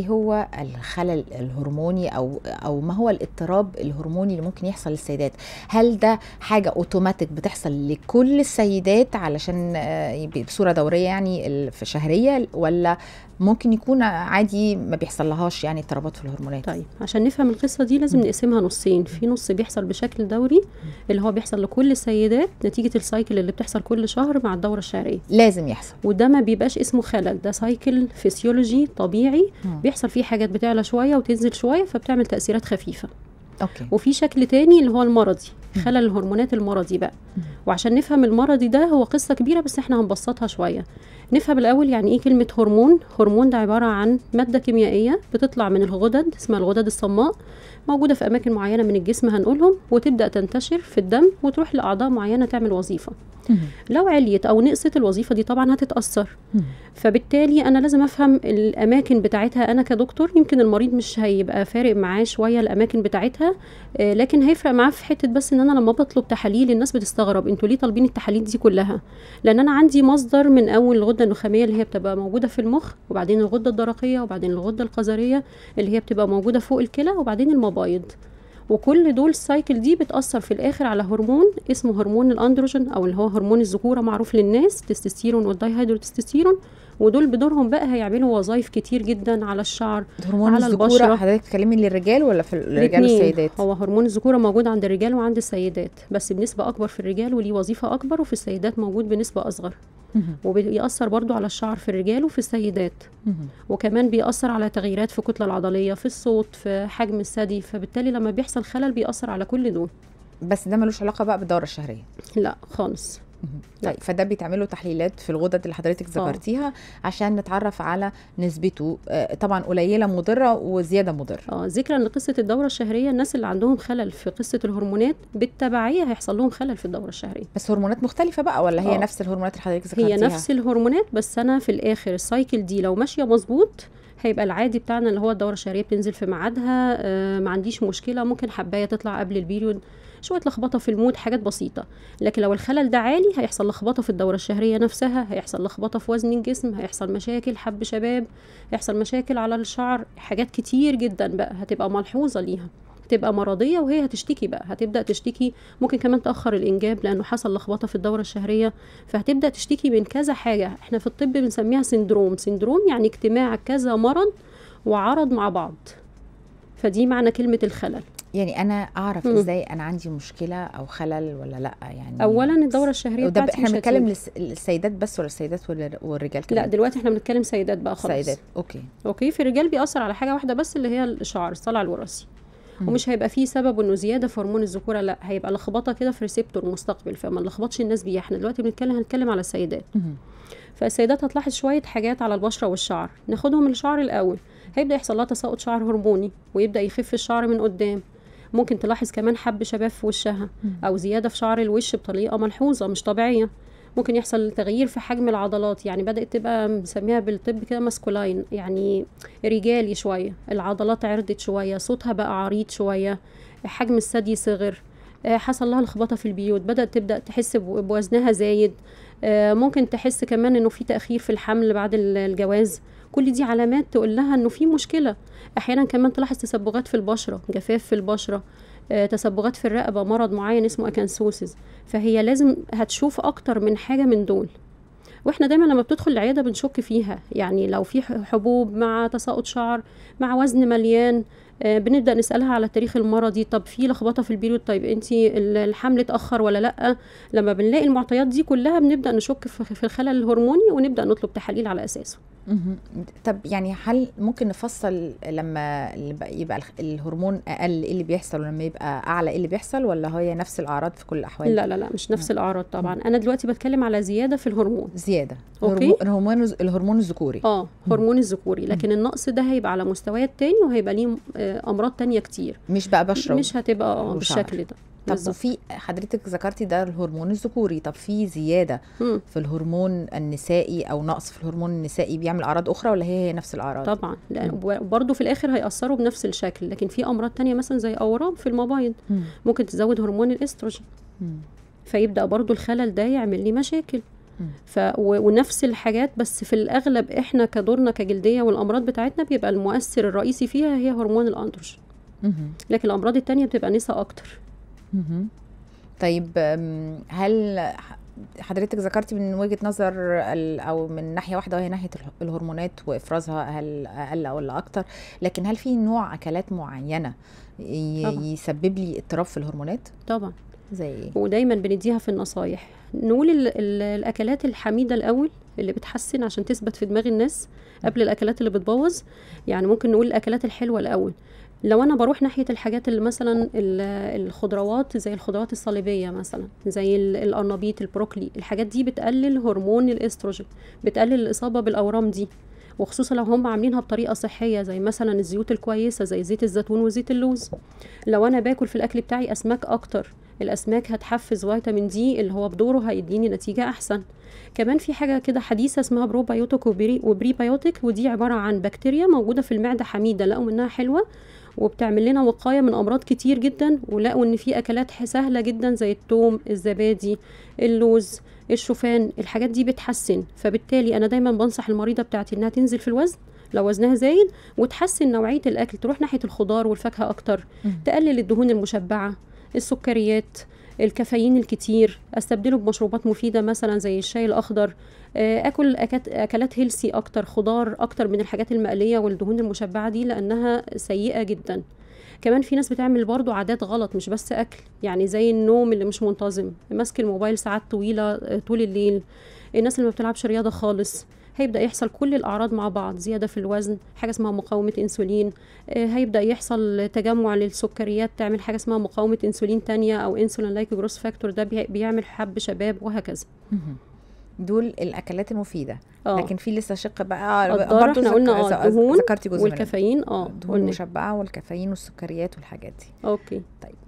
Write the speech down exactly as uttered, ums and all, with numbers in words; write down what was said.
ايه هو الخلل الهرموني او او ما هو الاضطراب الهرموني اللي ممكن يحصل للسيدات؟ هل ده حاجه اوتوماتيك بتحصل لكل السيدات علشان بصوره دوريه يعني في شهريه، ولا ممكن يكون عادي ما بيحصلهاش يعني اضطرابات في الهرمونات؟ طيب عشان نفهم القصه دي لازم نقسمها نصين، في نص بيحصل بشكل دوري اللي هو بيحصل لكل السيدات نتيجه السايكل اللي بتحصل كل شهر مع الدوره الشهريه، لازم يحصل، وده ما بيبقاش اسمه خلل، ده سايكل فيسيولوجي طبيعي م. بيحصل فيه حاجات بتعلى شويه وتنزل شويه فبتعمل تاثيرات خفيفه. أوكي. وفي شكل تاني اللي هو المرضي، خلل الهرمونات المرضي بقى، وعشان نفهم المرضي ده هو قصة كبيرة بس احنا هنبسطها شوية. نفهم الأول يعني ايه كلمة هرمون. هرمون ده عبارة عن مادة كيميائية بتطلع من الغدد اسمها الغدد الصماء، موجودة في أماكن معينة من الجسم هنقولهم، وتبدأ تنتشر في الدم وتروح لأعضاء معينة تعمل وظيفة. لو عليت أو نقصت الوظيفة دي طبعا هتتأثر، فبالتالي أنا لازم أفهم الأماكن بتاعتها. أنا كدكتور يمكن المريض مش هيبقى فارق معاه شوية الأماكن بتاعتها، لكن هيفرق معاه في حتة بس إن أنا لما بطلب تحاليل الناس بتستغرب، أنتوا ليه طالبين التحاليل دي كلها؟ لأن أنا عندي مصدر من أول الغدة النخامية اللي هي بتبقى موجودة في المخ، وبعدين الغدة الدرقية، وبعدين الغدة القذرية اللي هي بتبقى موجودة فوق الكلى، وبعدين المبايض، وكل دول السايكل دي بتأثر في الآخر على هرمون اسمه هرمون الأندروجين أو اللي هو هرمون الذكورة معروف للناس، تستستيرون والدايهيدروتستيرون، ودول بدورهم بقى هيعملوا وظائف كتير جدا على الشعر، هرمون على الذكورة. البشرة حضرتك بتتكلمي للرجال ولا في الرجال والسيدات؟ هو هرمون الذكورة موجود عند الرجال وعند السيدات بس بنسبة أكبر في الرجال وليه وظيفة أكبر، وفي السيدات موجود بنسبة أصغر. وبيأثر برضو على الشعر في الرجال وفي السيدات، وكمان بيأثر على تغييرات في الكتلة العضلية، في الصوت، في حجم الثدي، فبالتالي لما بيحصل خلل بيأثر على كل دول. بس ده ملوش علاقة بقى بالدورة الشهرية؟ لا خالص. طيب فده بيتعملوا تحليلات في الغدد اللي حضرتك ذكرتيها عشان نتعرف على نسبته، طبعا قليله مضره وزياده مضره. اه ذكرا لقصه الدوره الشهريه، الناس اللي عندهم خلل في قصه الهرمونات بالتبعيه هيحصل لهم خلل في الدوره الشهريه. بس هرمونات مختلفه بقى ولا هي أوه. نفس الهرمونات اللي حضرتك ذكرتيها؟ هي نفس الهرمونات، بس انا في الاخر السايكل دي لو ماشيه مظبوط هيبقى العادي بتاعنا اللي هو الدوره الشهريه بتنزل في ميعادها، آه ما عنديش مشكله، ممكن حبايه تطلع قبل البيريود، شويه لخبطه في المود، حاجات بسيطه. لكن لو الخلل ده عالي هيحصل لخبطه في الدوره الشهريه نفسها، هيحصل لخبطه في وزن الجسم، هيحصل مشاكل حب شباب، هيحصل مشاكل على الشعر، حاجات كتير جدا بقى هتبقى ملحوظه ليها، هتبقى مرضيه وهي هتشتكي بقى، هتبدا تشتكي، ممكن كمان تاخر الانجاب لانه حصل لخبطه في الدوره الشهريه، فهتبدا تشتكي من كذا حاجه. احنا في الطب بنسميها سندروم. سندروم يعني اجتماع كذا مرض وعرض مع بعض، فدي معنى كلمه الخلل. يعني انا اعرف مم. ازاي انا عندي مشكله او خلل ولا لا؟ يعني اولا الدوره الشهريه بتاعتي، احنا بنتكلم للسيدات بس ولا السيدات ولا والرجال كمان؟ لا دلوقتي احنا بنتكلم سيدات بقى خالص. سيدات اوكي اوكي. في الرجال بيأثر على حاجه واحده بس اللي هي الشعر، الصلع الوراثي، ومش هيبقى فيه سبب انه زياده في هرمون الذكوره، لا هيبقى لخبطه كده في ريسبتور مستقبل، فما نلخبطش الناس بيه. احنا دلوقتي بنتكلم هنتكلم على السيدات. مم. فالسيدات هتلاحظ شويه حاجات على البشره والشعر. ناخدهم الشعر الاول، هيبدا يحصل لها تساقط شعر هرموني ويبدا يخف الشعر من قدام، ممكن تلاحظ كمان حب شباب في وشها او زياده في شعر الوش بطريقه ملحوظه مش طبيعيه، ممكن يحصل تغيير في حجم العضلات، يعني بدات تبقى بنسميها بالطب كده ماسكولاين، يعني رجالي شويه، العضلات عرضت شويه، صوتها بقى عريض شويه، حجم الثدي صغر، حصل لها لخبطه في البيوت، بدات تبدا تحس بوزنها زايد، ممكن تحس كمان انه في تاخير في الحمل بعد الجواز. كل دي علامات تقول لها انه في مشكله. احيانا كمان تلاحظ تسبغات في البشره، جفاف في البشره، تسبغات في الرقبه، مرض معين اسمه اكانسوسيس. فهي لازم هتشوف اكتر من حاجه من دول، واحنا دايما لما بتدخل العياده بنشك فيها، يعني لو في حبوب مع تساقط شعر مع وزن مليان، بنبدا نسالها على التاريخ المرضي، طب في لخبطه في البيريود، طيب انتي الحمل اتاخر ولا لا؟ لما بنلاقي المعطيات دي كلها بنبدا نشك في الخلل الهرموني ونبدا نطلب تحاليل على اساسه. طب يعني هل ممكن نفصل لما يبقى الهرمون اقل ايه اللي بيحصل ولما يبقى اعلى ايه اللي بيحصل، ولا هي نفس الاعراض في كل الاحوال؟ لا لا لا مش نفس الاعراض طبعا. انا دلوقتي بتكلم على زياده في الهرمون. زياده اوكي، الهرمون الهرمون الذكوري. اه هرمون الذكوري، لكن النقص ده هيبقى على مستويات تاني وهيبقى ليه امراض تانية كتير، مش بقى بشره، مش هتبقى اه بالشكل ده. طب وفي حضرتك ذكرتي ده الهرمون الذكوري، طب في زياده مم. في الهرمون النسائي او نقص في الهرمون النسائي بيعمل اعراض اخرى ولا هي هي نفس الاعراض؟ طبعا برضه في الاخر هيأثروا بنفس الشكل، لكن في امراض تانية مثلا زي اورام في المبايض، مم. ممكن تزود هرمون الاستروجين، مم. فيبدا برضه الخلل ده يعمل لي مشاكل. ف ونفس الحاجات، بس في الاغلب احنا كدورنا كجلديه والامراض بتاعتنا بيبقى المؤثر الرئيسي فيها هي هرمون الاندروجين، لكن الامراض التانية بتبقى نساء اكتر. طيب هل حضرتك ذكرتي من وجهة نظر او من ناحية واحدة وهي ناحية الهرمونات وافرازها هل اقل او لا اكتر، لكن هل في نوع اكلات معينة يسبب لي اضطراب في الهرمونات؟ طبعا. زي ايه؟ ودايما بنديها في النصايح، نقول ال ال الاكلات الحميدة الاول اللي بتحسن عشان تثبت في دماغ الناس قبل الاكلات اللي بتبوظ. يعني ممكن نقول الاكلات الحلوة الاول. لو انا بروح ناحيه الحاجات اللي مثلا الخضروات زي الخضروات الصليبيه مثلا زي القرنبيط البروكلي، الحاجات دي بتقلل هرمون الاستروجين، بتقلل الاصابه بالاورام دي، وخصوصا لو هم عاملينها بطريقه صحيه زي مثلا الزيوت الكويسه زي زيت الزيتون وزيت اللوز. لو انا باكل في الاكل بتاعي اسماك اكتر، الاسماك هتحفز فيتامين دي اللي هو بدوره هيديني نتيجه احسن. كمان في حاجه كده حديثه اسمها بروبايوتيك وبريبايوتيك، ودي عباره عن بكتيريا موجوده في المعده حميده، لقوا منها حلوه وبتعمل لنا وقايه من امراض كتير جدا، ولقوا ان في اكلات سهله جدا زي الثوم، الزبادي، اللوز، الشوفان، الحاجات دي بتحسن. فبالتالي انا دايما بنصح المريضه بتاعتي انها تنزل في الوزن لو وزنها زايد وتحسن نوعيه الاكل، تروح ناحيه الخضار والفاكهه اكتر، تقلل الدهون المشبعه، السكريات، الكافيين الكتير، استبدله بمشروبات مفيده مثلا زي الشاي الاخضر، اكل اكلات هيلسي اكتر، خضار اكتر من الحاجات المقليه والدهون المشبعه دي لانها سيئه جدا. كمان في ناس بتعمل برضو عادات غلط مش بس اكل، يعني زي النوم اللي مش منتظم، ماسك الموبايل ساعات طويله طول الليل، الناس اللي ما بتلعبش رياضه خالص، هيبدأ يحصل كل الأعراض مع بعض، زيادة في الوزن، حاجة اسمها مقاومة إنسولين، هيبدأ يحصل تجمع للسكريات، تعمل حاجة اسمها مقاومة إنسولين تانية أو إنسولين لايك جروس فاكتور، ده بيعمل حب شباب وهكذا. دول الأكلات المفيدة. أوه. لكن في لسه شق بقى برضه احنا قلنا الدهون والكافيين، اه الدهون المشبعة والكافيين والسكريات والحاجات دي. اوكي. طيب